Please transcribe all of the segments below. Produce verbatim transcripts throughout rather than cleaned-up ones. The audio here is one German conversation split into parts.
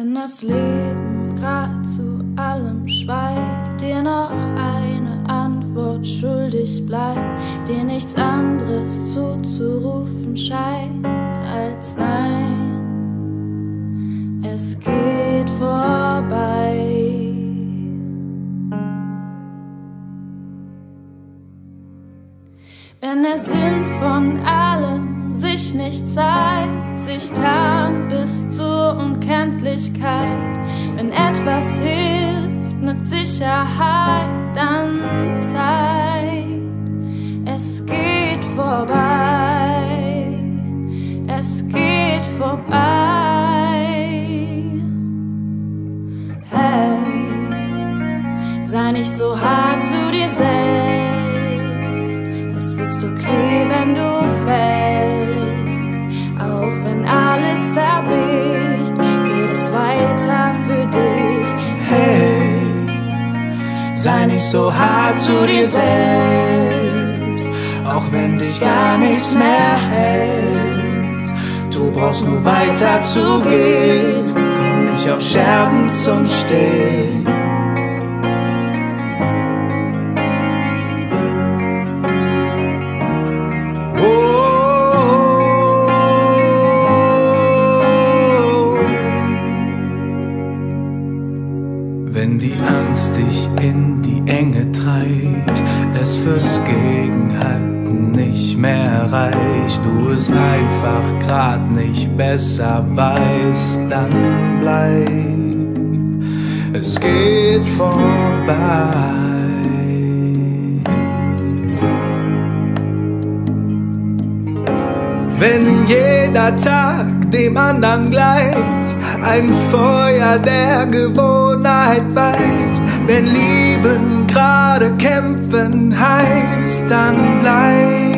Wenn das Leben grad zu allem schweigt, dir noch eine Antwort schuldig bleibt, dir nichts anderes zuzurufen scheint als Nein. Es geht vorbei. Wenn der Sinn von allem sich nicht zeigt, sich tarnt bis zur Unkenntlichkeit. Wenn etwas hilft mit Sicherheit, dann Zeit. Es geht vorbei, es geht vorbei. Hey, sei nicht so hart zu dir selbst. Es ist okay, wenn du fällst, auch wenn alles zerbricht, geht es weiter für dich. Hey, sei nicht so hart zu dir selbst, auch wenn dich gar nichts mehr hält. Du brauchst nur weiter zu gehen, komm nicht auf Scherben zum Stehen. Wenn die Angst dich in die Enge treibt, es fürs Gegenhalten nicht mehr reicht, du es einfach grad nicht besser weißt, dann bleib, es geht vorbei. Wenn jeder Tag dem anderen gleicht, ein Feuer der Gewohnheit weicht, wenn Lieben gerade kämpfen heißt, dann bleib,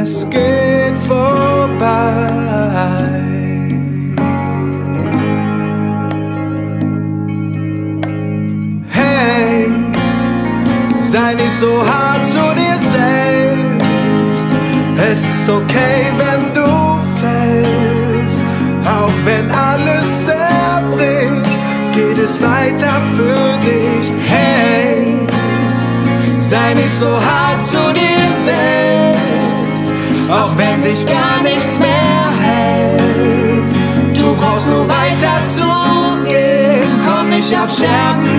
es geht vorbei. Hey, sei nicht so hart zu dir selbst, es ist okay, wenn du fällst, auch wenn alles zerbricht, geht es weiter für dich. Hey, sei nicht so hart zu dir selbst, auch wenn dich gar nichts mehr hält. Du brauchst nur weiter zu gehen, komm nicht auf Scherben.